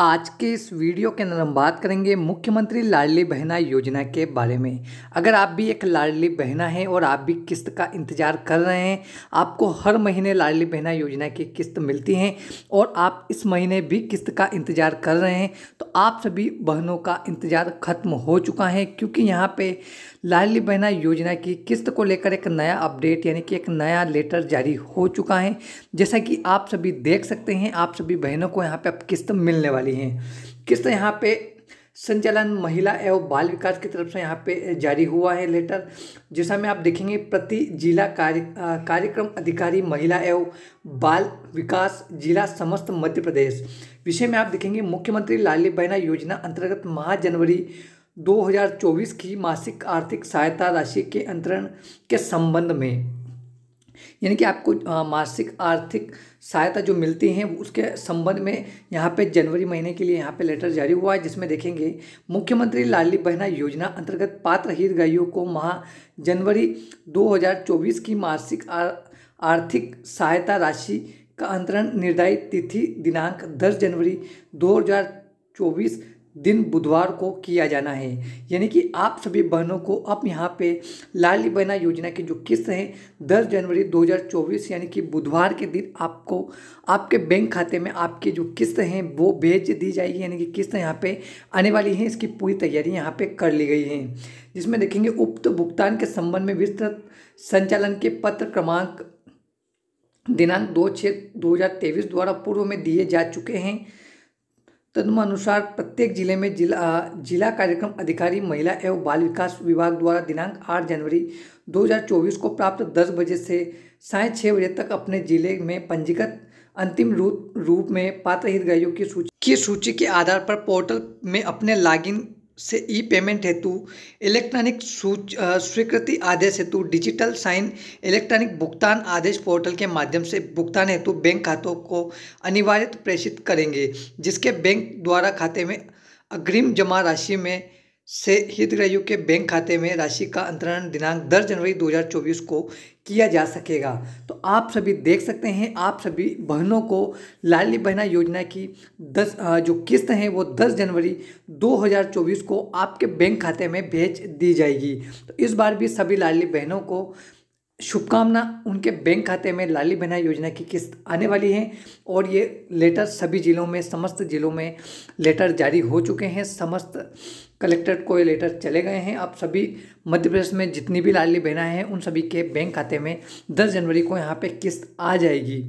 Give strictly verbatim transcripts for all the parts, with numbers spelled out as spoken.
आज के इस वीडियो के अंदर हम बात करेंगे मुख्यमंत्री लाडली बहना योजना के बारे में। अगर आप भी एक लाडली बहना हैं और आप भी किस्त का इंतज़ार कर रहे हैं, आपको हर महीने लाडली बहना योजना की किस्त मिलती है और आप इस महीने भी किस्त का इंतज़ार कर रहे हैं, तो आप सभी बहनों का इंतज़ार खत्म हो चुका है, क्योंकि यहाँ पर लाडली बहना योजना की किस्त को लेकर एक नया अपडेट यानी कि एक नया लेटर जारी हो चुका है। जैसा कि आप सभी देख सकते हैं, आप सभी बहनों को यहाँ पे अब किस्त मिलने वाली है। किस्त यहाँ पे संचालन महिला एवं बाल विकास की तरफ से यहाँ पे जारी हुआ है लेटर, जिसमें में आप देखेंगे प्रति जिला कार्य कार्यक्रम अधिकारी महिला एवं बाल विकास जिला समस्त मध्य प्रदेश। विषय में आप देखेंगे मुख्यमंत्री लाडली बहना योजना अंतर्गत माह जनवरी दो हज़ार चौबीस की मासिक आर्थिक सहायता राशि के अंतरण के संबंध में, यानी कि आपको मासिक आर्थिक सहायता जो मिलती है उसके संबंध में यहाँ पे जनवरी महीने के लिए यहाँ पे लेटर जारी हुआ है, जिसमें देखेंगे मुख्यमंत्री लाडली बहना योजना अंतर्गत पात्र हितग्राहियों को माह जनवरी दो हज़ार चौबीस की मासिक आर्थिक सहायता राशि का अंतरण निर्धारित तिथि दिनांक दस जनवरी दो हज़ार चौबीस दिन बुधवार को किया जाना है। यानी कि आप सभी बहनों को अब यहाँ पे लाडली बहना योजना की जो किस्त है दस जनवरी दो हज़ार चौबीस यानी कि बुधवार के दिन आपको आपके बैंक खाते में आपकी जो किस्त है वो भेज दी जाएगी, यानी कि किस्त यहाँ पे आने वाली है, इसकी पूरी तैयारी यहाँ पे कर ली गई है। जिसमें देखेंगे उक्त भुगतान के संबंध में विस्तृत संचालन के पत्र क्रमांक दिनांक दो छः दो हज़ार तेईस द्वारा पूर्व में दिए जा चुके हैं। तदनुसार प्रत्येक जिले में जिला जिला कार्यक्रम अधिकारी महिला एवं बाल विकास विभाग द्वारा दिनांक आठ जनवरी दो हज़ार चौबीस को प्राप्त दस बजे से साय छः बजे तक अपने जिले में पंजीकृत अंतिम रूप रूप में पात्र हितग्राहियों की सूची की सूची के आधार पर पोर्टल में अपने लॉगिन से ई पेमेंट हेतु इलेक्ट्रॉनिक स्वीकृति आदेश हेतु डिजिटल साइन इलेक्ट्रॉनिक भुगतान आदेश पोर्टल के माध्यम से भुगतान हेतु बैंक खातों को अनिवार्य प्रेषित करेंगे, जिसके बैंक द्वारा खाते में अग्रिम जमा राशि में से हितग्राहियों के बैंक खाते में राशि का अंतरण दिनांक दस जनवरी दो हज़ार चौबीस को किया जा सकेगा। तो आप सभी देख सकते हैं, आप सभी बहनों को लाडली बहना योजना की दस जो किस्त है वो दस जनवरी दो हज़ार चौबीस को आपके बैंक खाते में भेज दी जाएगी। तो इस बार भी सभी लाडली बहनों को शुभकामना, उनके बैंक खाते में लाडली बहना योजना की किस्त आने वाली है। और ये लेटर सभी जिलों में, समस्त जिलों में लेटर जारी हो चुके हैं, समस्त कलेक्टर को ये लेटर चले गए हैं। आप सभी मध्य प्रदेश में जितनी भी लाडली बहना हैं उन सभी के बैंक खाते में दस जनवरी को यहाँ पे किस्त आ जाएगी।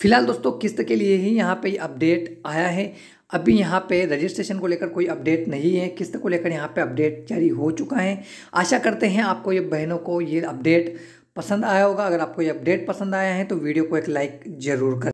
फिलहाल दोस्तों किस्त के लिए ही यहाँ पे अपडेट आया है, अभी यहाँ पे रजिस्ट्रेशन को लेकर कोई अपडेट नहीं है, किस्त को लेकर यहाँ पे अपडेट जारी हो चुका है। आशा करते हैं आपको ये बहनों को ये अपडेट पसंद आया होगा। अगर आपको ये अपडेट पसंद आया है तो वीडियो को एक लाइक ज़रूर करें।